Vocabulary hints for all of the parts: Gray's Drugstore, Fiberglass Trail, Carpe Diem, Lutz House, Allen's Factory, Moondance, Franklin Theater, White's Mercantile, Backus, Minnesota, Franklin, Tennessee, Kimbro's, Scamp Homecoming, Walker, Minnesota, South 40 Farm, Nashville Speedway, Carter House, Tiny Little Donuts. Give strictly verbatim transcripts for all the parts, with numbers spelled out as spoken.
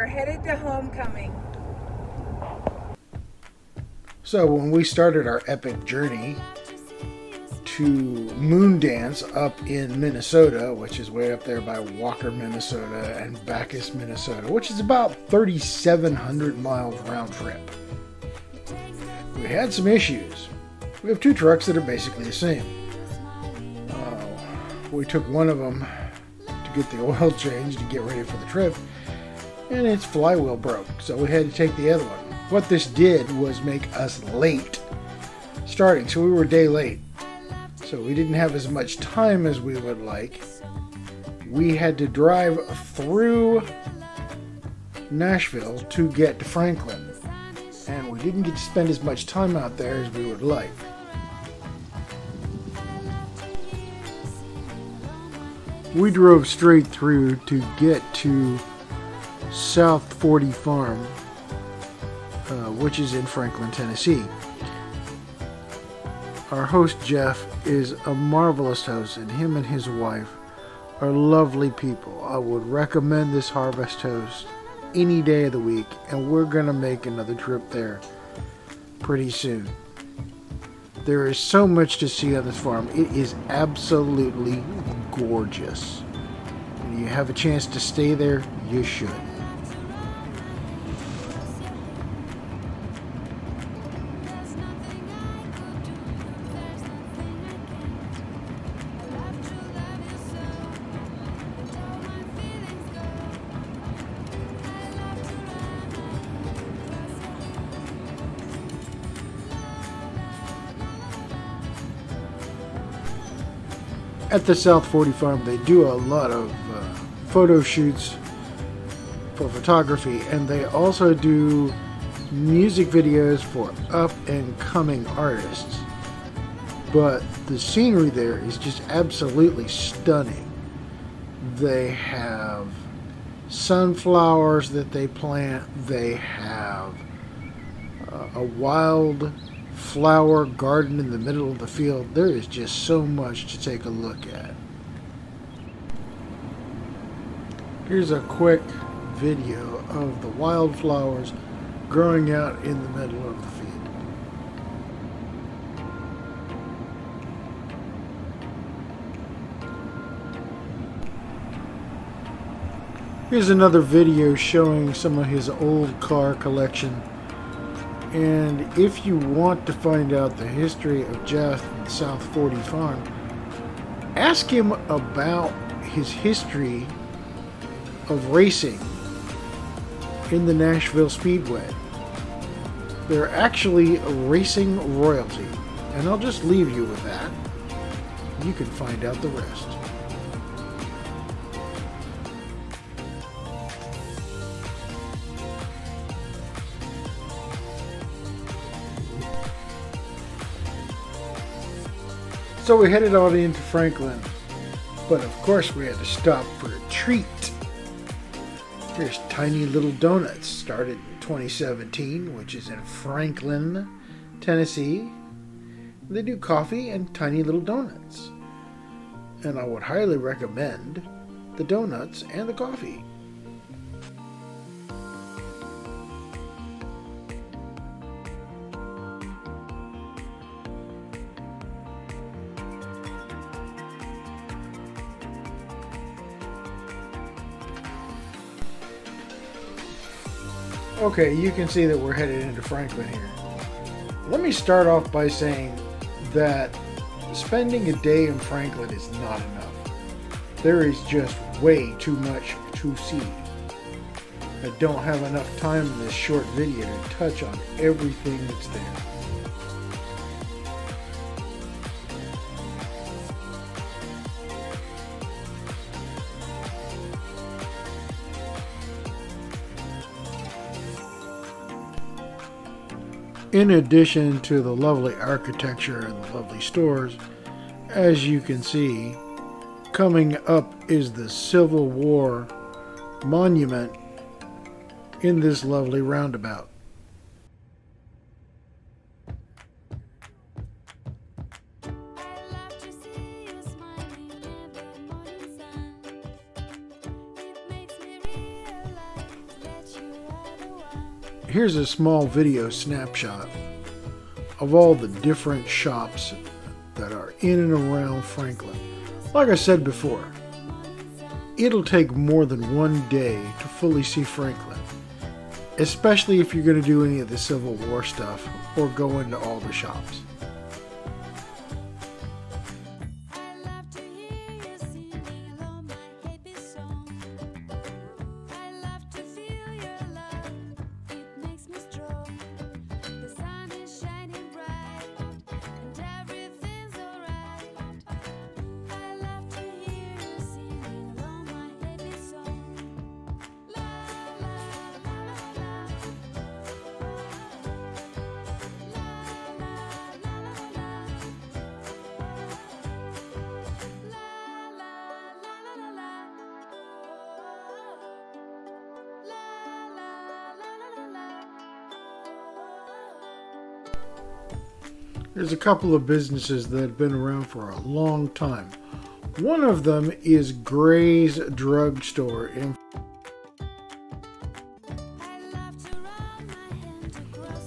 are headed to Homecoming. So when we started our epic journey to Moondance up in Minnesota, which is way up there by Walker, Minnesota and Backus, Minnesota, which is about thirty-seven hundred miles round trip, we had some issues. We have two trucks that are basically the same. Uh, we took one of them to get the oil changed to get ready for the trip, and its flywheel broke, so we had to take the other one. What this did was make us late starting, so we were a day late. So we didn't have as much time as we would like. We had to drive through Nashville to get to Franklin, and we didn't get to spend as much time out there as we would like. We drove straight through to get to South forty Farm, uh, which is in Franklin, Tennessee. Our host, Jeff, is a marvelous host, and him and his wife are lovely people. I would recommend this Harvest Host any day of the week, and we're going to make another trip there pretty soon. There is so much to see on this farm. It is absolutely gorgeous. When you have a chance to stay there, you should. At the South forty Farm, they do a lot of uh, photo shoots for photography, and they also do music videos for up-and-coming artists. But the scenery there is just absolutely stunning. They have sunflowers that they plant. They have uh, a wild flower garden in the middle of the field. There is just so much to take a look at. Here's a quick video of the wildflowers growing out in the middle of the field. Here's another video showing some of his old car collection. And if you want to find out the history of Jeff and South forty Farm, ask him about his history of racing in the Nashville Speedway. They're actually a racing royalty, and I'll just leave you with that. You can find out the rest. So we headed on into Franklin, but of course we had to stop for a treat. Here's Tiny Little Donuts, started in twenty seventeen, which is in Franklin, Tennessee. They do coffee and tiny little donuts, and I would highly recommend the donuts and the coffee. Okay, you can see that we're headed into Franklin here. Let me start off by saying that spending a day in Franklin is not enough. There is just way too much to see. I don't have enough time in this short video to touch on everything that's there. In addition to the lovely architecture and the lovely stores, as you can see, coming up is the Civil War monument in this lovely roundabout. Here's a small video snapshot of all the different shops that are in and around Franklin. Like I said before, it'll take more than one day to fully see Franklin, especially if you're going to do any of the Civil War stuff or go into all the shops. There's a couple of businesses that have been around for a long time. One of them is Gray's Drugstore. In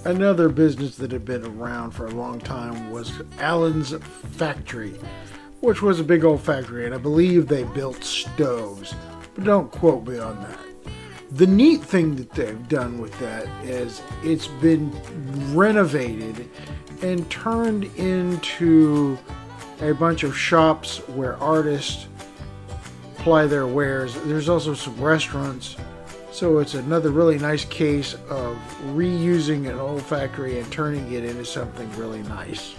Another business that had been around for a long time was Allen's Factory, which was a big old factory, and I believe they built stoves, but don't quote me on that. The neat thing that they've done with that is it's been renovated and turned into a bunch of shops where artists ply their wares. There's also some restaurants, so it's another really nice case of reusing an old factory and turning it into something really nice.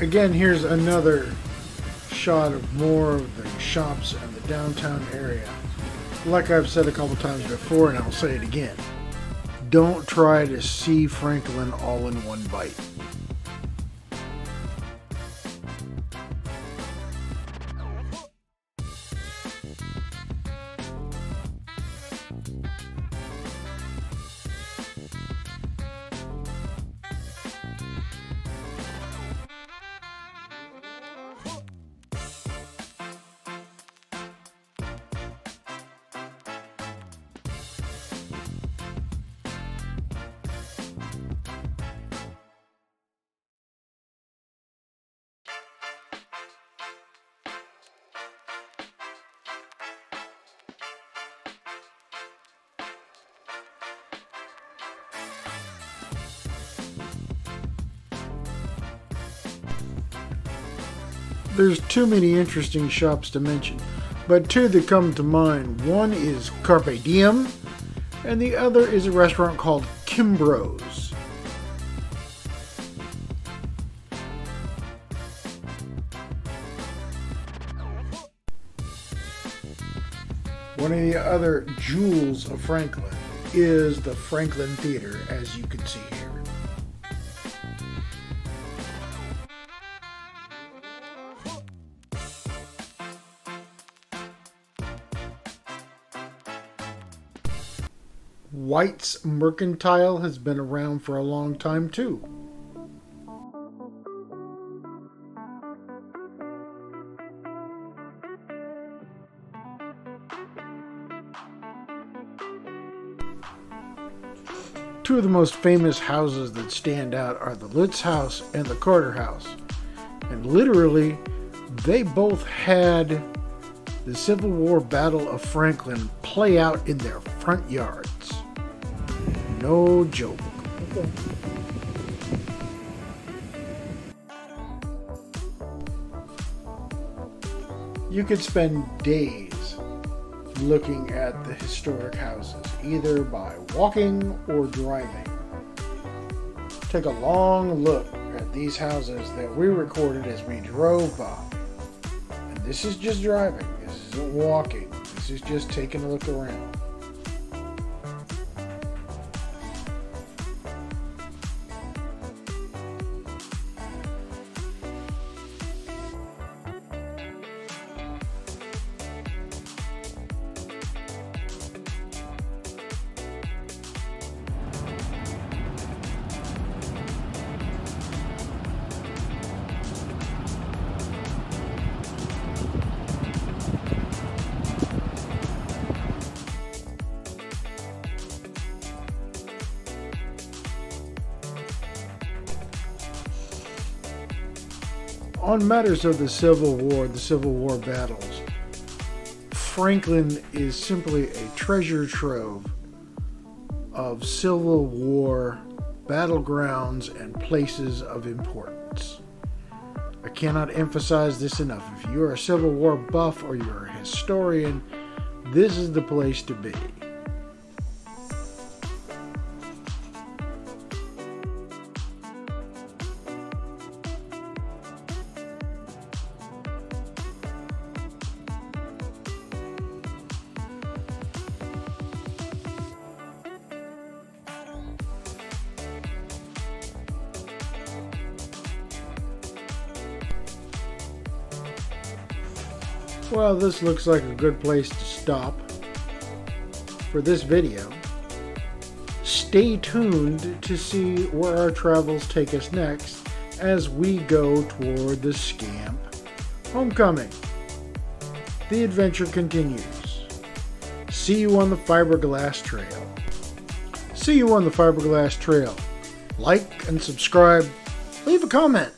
Again, here's another shot of more of the shops in the downtown area. Like I've said a couple times before, and I'll say it again, don't try to see Franklin all in one bite. There's too many interesting shops to mention, but two that come to mind. One is Carpe Diem, and the other is a restaurant called Kimbro's. One of the other jewels of Franklin is the Franklin Theater, as you can see here. White's Mercantile has been around for a long time too. Two of the most famous houses that stand out are the Lutz House and the Carter House. And literally, they both had the Civil War Battle of Franklin play out in their front yards. No joke. Okay. You could spend days looking at the historic houses, either by walking or driving. Take a long look at these houses that we recorded as we drove by. And this is just driving. This isn't walking. This is just taking a look around. on matters of the Civil War, the Civil War battles, Franklin is simply a treasure trove of Civil War battlegrounds and places of importance. I cannot emphasize this enough. If you are a Civil War buff or you're a historian, this is the place to be. Well, this looks like a good place to stop for this video. Stay tuned to see where our travels take us next as we go toward the Scamp Homecoming. The adventure continues. See you on the Fiberglass Trail. See you on the Fiberglass Trail. Like and subscribe. Leave a comment.